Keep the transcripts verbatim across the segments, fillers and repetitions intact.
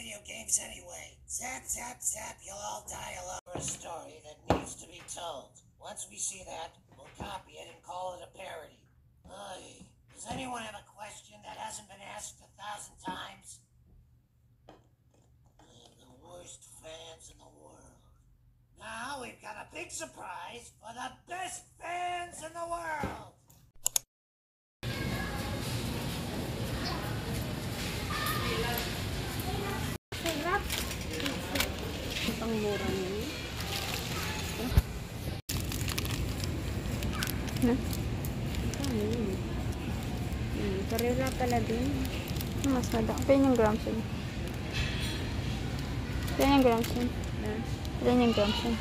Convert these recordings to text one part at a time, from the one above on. Video games anyway. Zap, zap, zap, you'll all die alone. For a story that needs to be told. Once we see that, we'll copy it and call it a parody. Oy. Does anyone have a question that hasn't been asked a thousand times? They're the worst fans in the world. Now we've got a big surprise for the best fans in the world! Ang mura niya. Ha? Karela pala din. Mas madami. Pwede yung grams yun. Pwede yung grams yun. Pwede yung grams yun.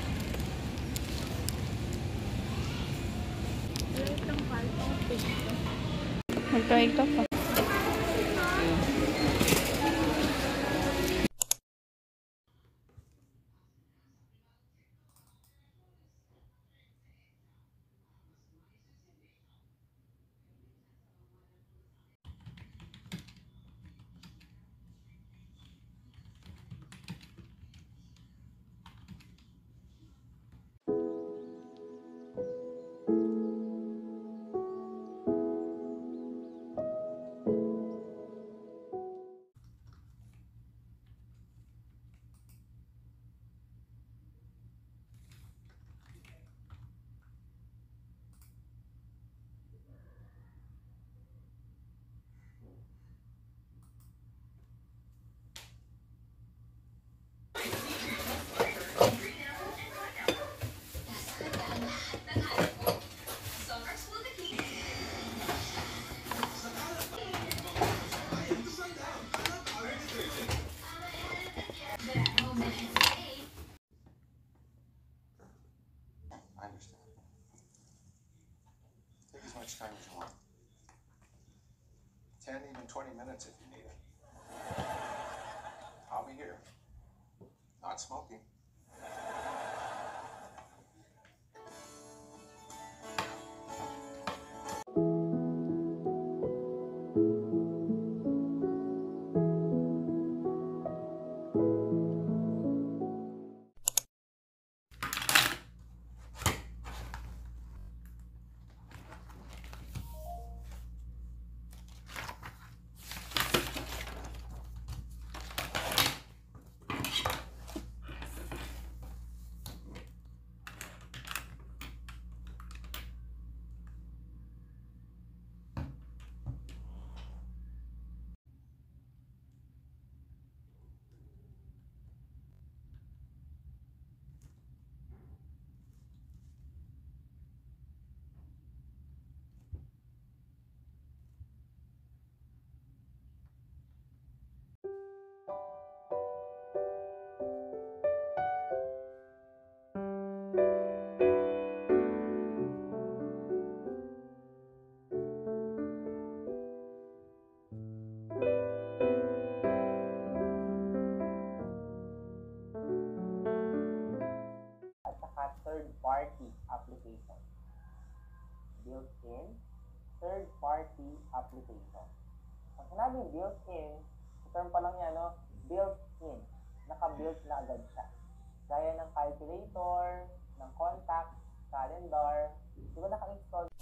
Magkaig ka pa. Time as you want. Ten, even twenty minutes if you need it. I'll be here. Not smoking. built in third-party application. Ang sinabing built in, term pa lang niya, no? Built in. Naka-built na agad siya. Gaya ng calculator, ng contacts, calendar, di ba naka-install